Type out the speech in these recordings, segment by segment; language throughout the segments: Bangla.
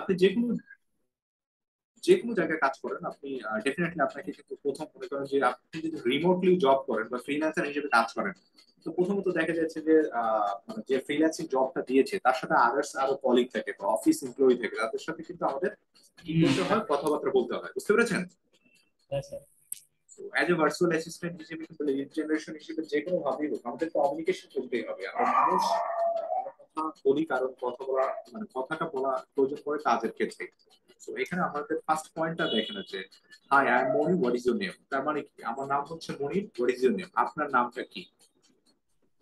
আপনি যে কোনো জায়গায় কাজ করেন, আপনি ডেফিনেটলি আপনাকে কিন্তু প্রথম মনে করেন যে আপনি যদি রিমোটলি জব করেন বা ফ্রিল্যান্সার হিসেবে কাজ করেন, তো প্রথমত দেখা যাচ্ছে যে মানে যে ফ্রিল্যান্সিং জবটা দিয়েছে তার সাথে আদার্স আরো কলিগ থাকে বা অফিস এমপ্লয়ি থাকে, তাদের সাথে কিন্তু আমাদের কথাবার্তা বলতে হয়, বুঝতে পেরেছেন? অ্যাজ এ ভার্চুয়াল অ্যাসিস্ট্যান্ট হিসেবে কিন্তু লিড জেনারেশন হিসেবে যে কোনো ভাবেই হোক আমাদের কমিউনিকেশন করতেই হবে। আমরা মানুষ কথা বলি, কারণ কথা বলা মানে কথাটা বলা প্রয়োজন পড়ে কাজের ক্ষেত্রে। সো এখানে আমাদের ফার্স্ট পয়েন্টটা দেখেন হচ্ছে hi I am Monir, what is your name? তার মানে কি আমার নাম হচ্ছে মনির, হোয়াট ইজ ইউর নেম? আপনার নামটা কি?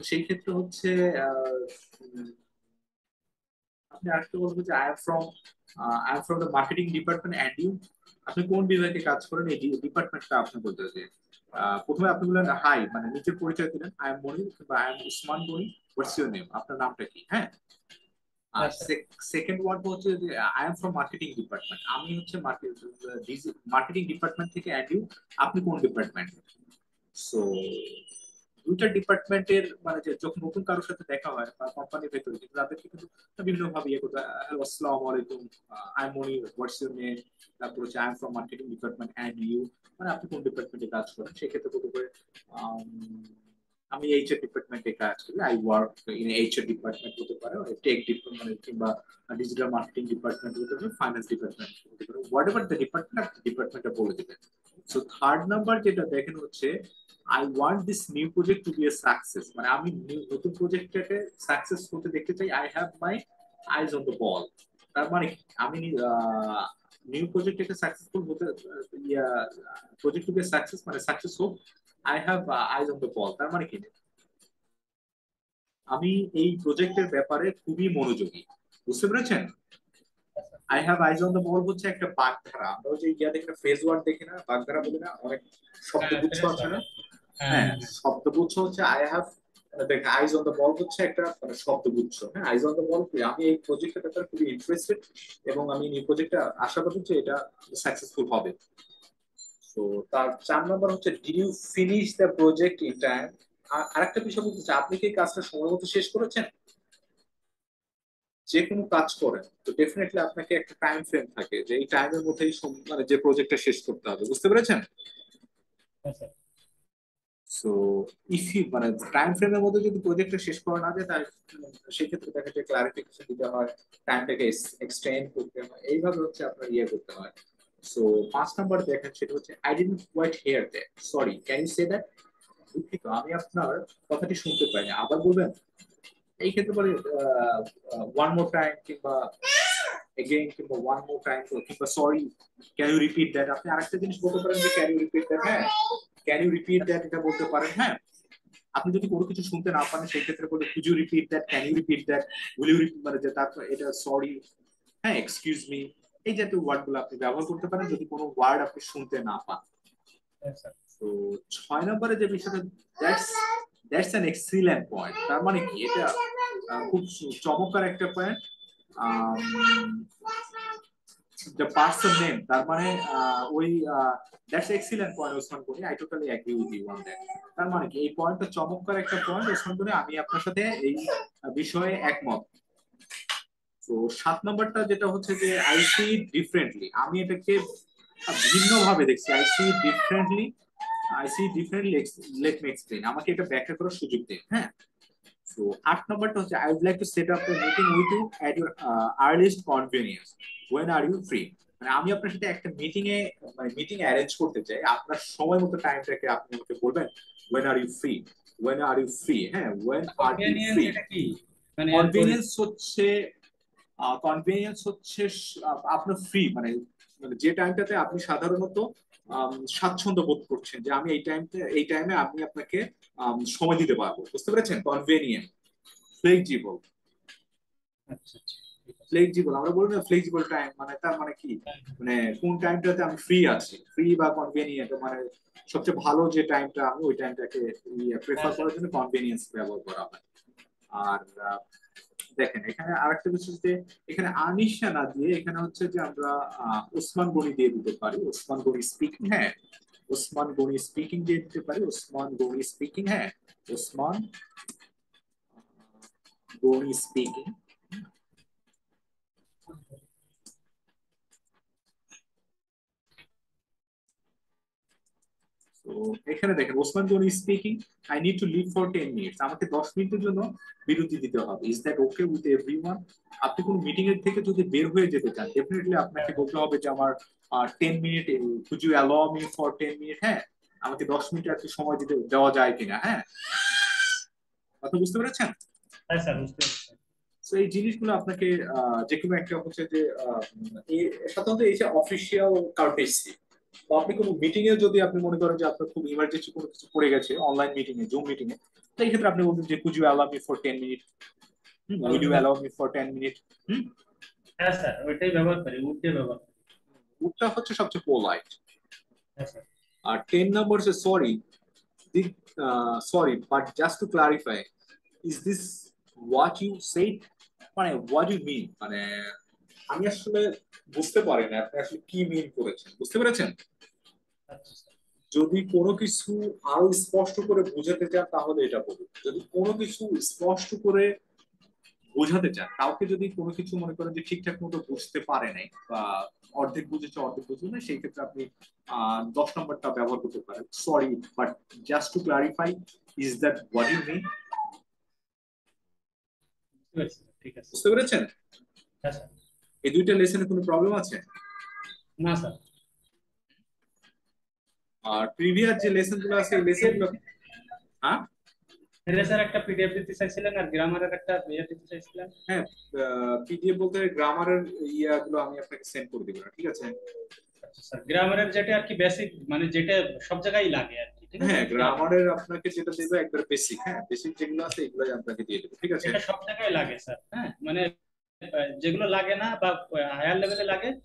সেই ক্ষেত্রে হচ্ছে আপনি আজকে বলবো যে I am from the marketing department and you. আপনি কোন বিভাগে কাজ করেন এই ডিপার্টমেন্টটা আপনি বলতে হবে। প্রথমে আপনি বললেন হাই, মানে নিজের পরিচয় দিলেন, আই এম মনির বা I am Usman Monir, what's your name? আপনার নামটা কি? হ্যাঁ। আর সেকেন্ড ওয়ার্ড হচ্ছে যে I am from marketing department, আমি হচ্ছে মার্কেটিং ডিপার্টমেন্ট থেকে, অ্যান্ড ইউ আপনি কোন ডিপার্টমেন্ট? সো দুইটা ডিপার্টমেন্টের মানে যখন নতুন কারোর সাথে দেখা হয় বা কোম্পানির ভেতরে কিন্তু তাদেরকে কিন্তু বিভিন্নভাবে ইয়ে করতে হয়। হ্যালো, আসসালামু আলাইকুম, I am Monir, what's your name? তারপর হচ্ছে I am from marketing department and you, মানে আপনি কোন ডিপার্টমেন্টে কাজ করেন। সেক্ষেত্রে কত করে আমি এইচআর ডিপার্টমেন্টে কাজ করি, I work in HR department হতে পারে, টেক ডিপার্টমেন্ট কিংবা ডিজিটাল মার্কেটিং ডিপার্টমেন্ট হতে পারে, ফাইন্যান্স ডিপার্টমেন্ট হতে পারে, হোয়াট এভার দ্য ডিপার্টমেন্ট ডিপার্টমেন্টটা বলে দেবেন। সো থার্ড নাম্বার যেটা দেখেন হচ্ছে I want this new project to be a success, মানে আমি নতুন প্রজেক্টটাকে সাকসেস করতে দেখতে চাই। I have my eyes on the ball, তার মানে আমি নিউ প্রজেক্টটাকে সাকসেসফুল হতে প্রজেক্ট টু বি সাকসেস মানে সাকসেস হোক, I have eyes on the ball, তার মানে কি আমি এই প্রজেক্টের ব্যাপারে খুবই মনোযোগী, বুঝতে পেরেছেন? I have eyes on the ball হচ্ছে একটা বাগধারা, আমরা যে ইয়া দেখি না, ফ্রেজ ওয়ার্ড দেখি না, বাগধারা বলি না, অনেক শব্দগুচ্ছ আছে না। হ্যাঁ, শব্দগুচ্ছ হচ্ছে আই হ্যাভ, দেখেন আইজ অন দ্য বল হচ্ছে একটা শব্দগুচ্ছ। হ্যাঁ, আইজ অন দ্য বল, আমি এই প্রজেক্টের ব্যাপারে খুবই ইন্টারেস্টেড এবং আমি এই প্রজেক্টটা আশাবাদী যে এটা সাকসেসফুল হবে। তো তার 4 নম্বর হচ্ছে do you finish the project in time. আরেকটা বিষয় বলতে চাই, আপনি কি কাজটা সময়মতো শেষ করেছেন? যে কোনো কাজ করেন তো ডেফিনেটলি আপনাকে একটা টাইম ফ্রেম থাকে যে এই টাইমের মধ্যেই মানে যে প্রজেক্টটা শেষ করতে হবে, বুঝতে পেরেছেন? সো ইফি মানে টাইম ফ্রেমের মধ্যে যদি প্রজেক্টটা শেষ করা না যায় তাহলে সেক্ষেত্রে দেখা যায় ক্লারিফিকেশন দিতে হয়, টাইমটাকে এক্সটেন্ড করতে হয়, এইভাবে হচ্ছে আপনার ইয়ে করতে হয়। সো 5 নাম্বার দেখেন সেটা হচ্ছে I didn't quite hear that, sorry can you say that? দুঃখিত আমি আপনার কথাটি শুনতে পাইনি, আবার বলবেন? এই ক্ষেত্রে বলে ওয়ান মোর টাইম কিংবা এগেইন কিংবা ওয়ান মোর টাইম কিংবা sorry can you repeat that, আপনি আরেকটা জিনিস বলতে পারেন যে ক্যান ইউ রিপিট দ্যাট। হ্যাঁ, ক্যান ইউ রিপিট দ্যাট এটা বলতে পারেন। হ্যাঁ, আপনি যদি কোনো কিছু শুনতে না পারেন সেই ক্ষেত্রে বলে could you repeat that, can you repeat that, will you repeat, মানে যে তারপর এটা সরি, হ্যাঁ এক্সকিউজ মি, এই জাতীয় ওয়ার্ড গুলো আপনি ব্যবহার করতে পারেন যদি কোনো ওয়ার্ড আপনি শুনতে না পান। তো 6 নম্বরে যে বিষয়টা, That's an excellent point. তার মানে কি এটা খুব চমৎকার একটা পয়েন্ট। The person name, তার মানে ওই that's excellent point ওসমান করি, I totally agree with you on that. তার মানে কি এই পয়েন্টটা চমৎকার একটা পয়েন্ট ওসমান করি, আমি আপনার সাথে এই বিষয়ে একমত। তো 7 নম্বরটা যেটা হচ্ছে যে I see it differently, আমি এটাকে ভিন্নভাবে দেখছি। I see it differently. I see differently. Let me explain. আমাকে এটা ব্যাখ্যা করার সুযোগ দিন। হ্যাঁ, সো 8 নম্বরটা হচ্ছে I would like to set up a meeting with you at your earliest convenience. When are you free? মানে আমি আপনার সাথে একটা মিটিং এ মানে মিটিং অ্যারেঞ্জ করতে চাই, আপনার সময় মতো টাইমটাকে আপনি আমাকে বলবেন। When are you free? When are you free? হ্যাঁ, when are you free? মানে convenience হচ্ছে আপনার ফ্রি মানে যে টাইমটাতে আপনি সাধারণত স্বাচ্ছন্দ্য বোধ করছেন যে আমি এই টাইমে আমি আপনাকে সময় দিতে পারবো, বুঝতে পেরেছেন? কনভেনিয়েন্ট, ফ্লেক্সিবল আমরা বলি না, ফ্লেক্সিবল টাইম মানে তার মানে কি মানে কোন টাইমটাতে আমি ফ্রি আছি, ফ্রি বা কনভেনিয়েন্ট মানে সবচেয়ে ভালো যে টাইমটা আমি ওই টাইমটাকে প্রেফার করার জন্য কনভেনিয়েন্স ব্যবহার করা হয়। আর দেখেন এখানে আরেকটা বিষয় যে এখানে আনিশা না দিয়ে এখানে হচ্ছে যে আমরা ওসমান গনি দিয়ে দিতে পারি, ওসমান গনি স্পিকিং। হ্যাঁ, ওসমান গনি স্পিকিং দিয়ে দিতে পারি, ওসমান গনি স্পিকিং। হ্যাঁ, ওসমান গনি স্পিকিং। তো এখানে দেখেন Osman Gani speaking, I need to leave for 10 minutes, আমাকে 10 মিনিটের জন্য বিরতি দিতে হবে। Is that okay with everyone? আপনি কোন মিটিং এর থেকে যদি বের হয়ে যেতে চান ডেফিনেটলি আপনাকে বলতে হবে যে আমার 10 minute, could you allow me for 10 minute, হ্যাঁ আমাকে 10 মিনিট একটু সময় দিতে দেওয়া যায় কিনা। হ্যাঁ কথা বুঝতে পেরেছেন? হ্যাঁ স্যার বুঝতে পেরেছি। সো এই জিনিসগুলো আপনাকে যে কোনো একটা হচ্ছে যে সাধারণত এই যে অফিসিয়াল কার্টেসি, আপনি কোনো মিটিং এ যদি আপনি মনে করেন যে আপনার খুব ইমার্জেন্সি কোনো কিছু পড়ে গেছে অনলাইন মিটিং এ, জুম মিটিং এ, তো এই ক্ষেত্রে আপনি বলবেন যে could you allow me for 10 minute, will you allow me for 10 minute. হ্যাঁ স্যার ওইটাই ব্যবহার করি, উইলটাই ব্যবহার করি, উইলটা হচ্ছে সবচেয়ে পোলাইট। হ্যাঁ স্যার। আর 10 number say sorry but just to clarify, is this what you said, মানে হোয়াট ইউ মিন, মানে আমি আসলে বুঝতে পারি না আপনি আসলে কি মিন করেছেন, বুঝতে পেরেছেন? যদি কোনো কিছু আরো স্পষ্ট করে বোঝাতে চান তাহলে এটা বলুন, যদি কোনো কিছু স্পষ্ট করে বোঝাতে চান, কাউকে যদি কোনো কিছু মনে করেন যে ঠিকঠাক মতো বুঝতে পারে নাই বা অর্ধেক বুঝেছে অর্ধেক বুঝে না, সেই ক্ষেত্রে আপনি 10 নম্বরটা ব্যবহার করতে পারেন, sorry but just to clarify, is that what you mean? ঠিক আছে বুঝতে পেরেছেন? এই দুইটা লেসনে কোনো প্রবলেম আছে না স্যার? আর প্রিভিয়াস যে লেসনগুলো আছে এই লেসনগুলো হ্যাঁ এর স্যার একটা পিডিএফ দিতে চাইছিলেন আর গ্রামারের একটা পিডিএফ দিতে চাইছিলেন। হ্যাঁ পিডিএফ বলতে গ্রামারের ইয়াগুলো আমি আপনাকে সেন্ড করে দেব, ঠিক আছে স্যার? গ্রামারের যেটা আর কি বেসিক, মানে যেটা সব জায়গায় লাগে আর কি, ঠিক আছে? হ্যাঁ গ্রামারের আপনাকে যেটা দেব একবার বেসিক, হ্যাঁ বেসিক যেগুলো আছে এগুলাই আপনাকে দিয়ে দেব, ঠিক আছে? এটা সব জায়গায় লাগে স্যার, হ্যাঁ মানে যেগুলো লাগে না বা হায়ার লেভেলে লাগে